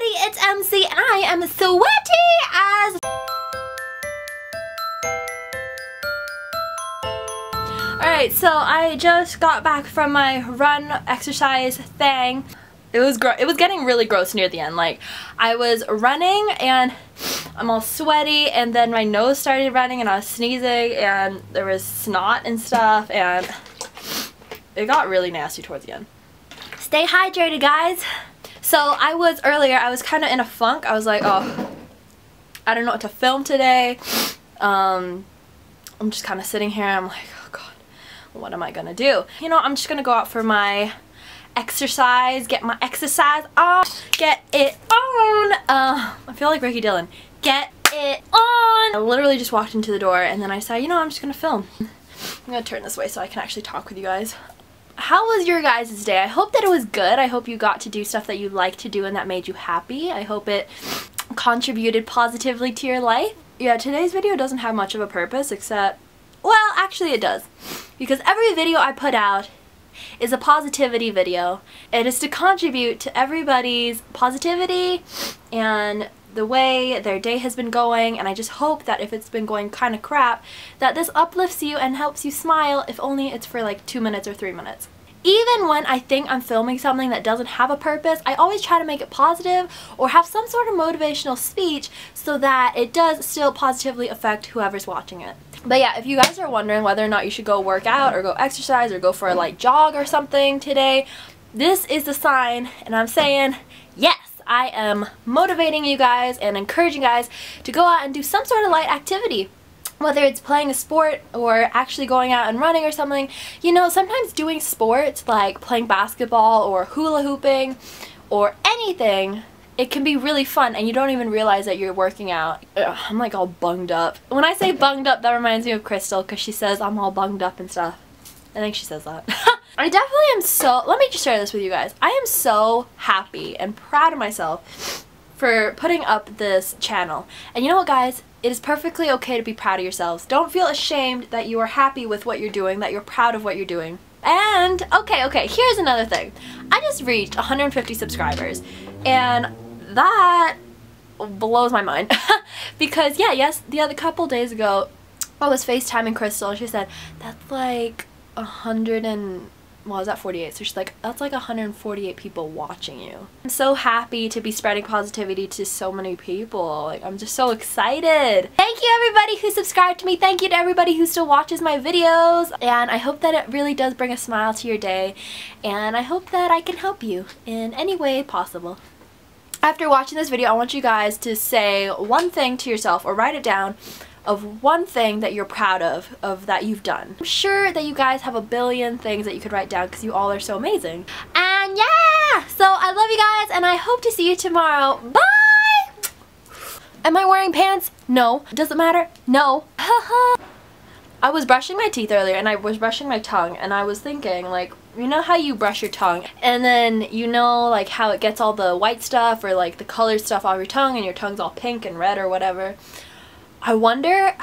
everybody, it's MC and I am sweaty as Alright, so I just got back from my run exercise thing. It was getting really gross near the end. Like, I was running and I'm all sweaty and then my nose started running and I was sneezing and there was snot and stuff and it got really nasty towards the end. Stay hydrated, guys. So I was kind of in a funk. I was like, oh, I don't know what to film today. I'm just kind of sitting here. I'm like, oh God, what am I gonna do? You know, I'm just gonna go out for my exercise, get my exercise on, get it on. I feel like Ricky Dillon. Get it on. I literally just walked into the door and then I said, you know, I'm just gonna film. I'm gonna turn this way so I can actually talk with you guys. How was your guys' day? I hope that it was good. I hope you got to do stuff that you like to do and that made you happy. I hope it contributed positively to your life. Yeah, today's video doesn't have much of a purpose except, well, actually it does. Because every video I put out is a positivity video. It is to contribute to everybody's positivity and the way their day has been going, and I just hope that if it's been going kind of crap, that this uplifts you and helps you smile, if only it's for like 2 minutes or 3 minutes. Even when I think I'm filming something that doesn't have a purpose, I always try to make it positive or have some sort of motivational speech so that it does still positively affect whoever's watching it. But yeah, if you guys are wondering whether or not you should go work out or go exercise or go for a light jog or something today, this is the sign, and I'm saying yes! I am motivating you guys and encouraging you guys to go out and do some sort of light activity. Whether it's playing a sport or actually going out and running or something. You know, sometimes doing sports like playing basketball or hula hooping or anything, it can be really fun and you don't even realize that you're working out. Ugh, I'm like all bunged up. When I say bunged up, that reminds me of Crystal because she says I'm all bunged up and stuff. I think she says that. I definitely am so, let me just share this with you guys. I am so happy and proud of myself for putting up this channel. And you know what, guys? It is perfectly okay to be proud of yourselves. Don't feel ashamed that you are happy with what you're doing, that you're proud of what you're doing. And, okay, here's another thing. I just reached 150 subscribers, and that blows my mind. Because, yeah, the other couple days ago, I was FaceTiming Crystal, and she said, that's like 48, so she's like, that's like 148 people watching you. I'm so happy to be spreading positivity to so many people. Like, I'm just so excited. Thank you everybody who subscribed to me. Thank you to everybody who still watches my videos. And I hope that it really does bring a smile to your day. And I hope that I can help you in any way possible. After watching this video, I want you guys to say one thing to yourself or write it down of one thing that you're proud of that you've done. I'm sure that you guys have a billion things that you could write down because you all are so amazing. And yeah! So I love you guys and I hope to see you tomorrow. Bye! Am I wearing pants? No. Does it matter? No. I was brushing my teeth earlier and I was brushing my tongue and I was thinking, like, you know how you brush your tongue and then you know like how it gets all the white stuff or like the colored stuff off your tongue and your tongue's all pink and red or whatever. I wonder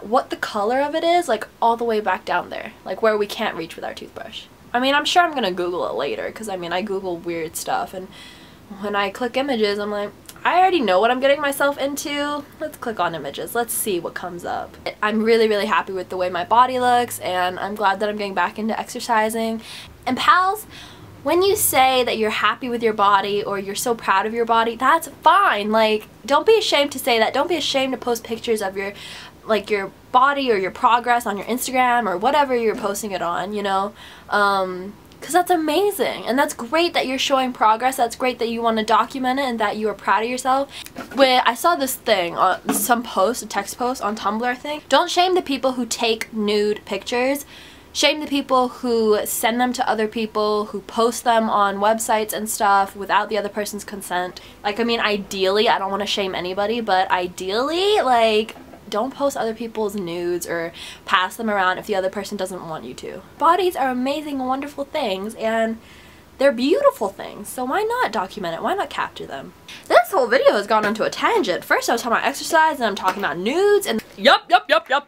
what the color of it is, like all the way back down there, like where we can't reach with our toothbrush. I mean, I'm sure I'm gonna Google it later because I mean I Google weird stuff and when I click images I'm like, I already know what I'm getting myself into. Let's click on images. Let's see what comes up. I'm really, really happy with the way my body looks and I'm glad that I'm getting back into exercising. And pals, when you say that you're happy with your body or you're so proud of your body, that's fine. Like, don't be ashamed to say that. Don't be ashamed to post pictures of your, like, your body or your progress on your Instagram or whatever you're posting it on, you know? Because that's amazing and that's great that you're showing progress. That's great that you want to document it and that you are proud of yourself. When I saw this thing on some post, a text post on Tumblr, I think. Don't shame the people who take nude pictures. Shame the people who send them to other people, who post them on websites and stuff without the other person's consent. Like, I mean, ideally, I don't want to shame anybody, but ideally, like, don't post other people's nudes or pass them around if the other person doesn't want you to. Bodies are amazing, wonderful things, and they're beautiful things, so why not document it? Why not capture them? This whole video has gone into a tangent. First I was talking about exercise, and I'm talking about nudes, and yup.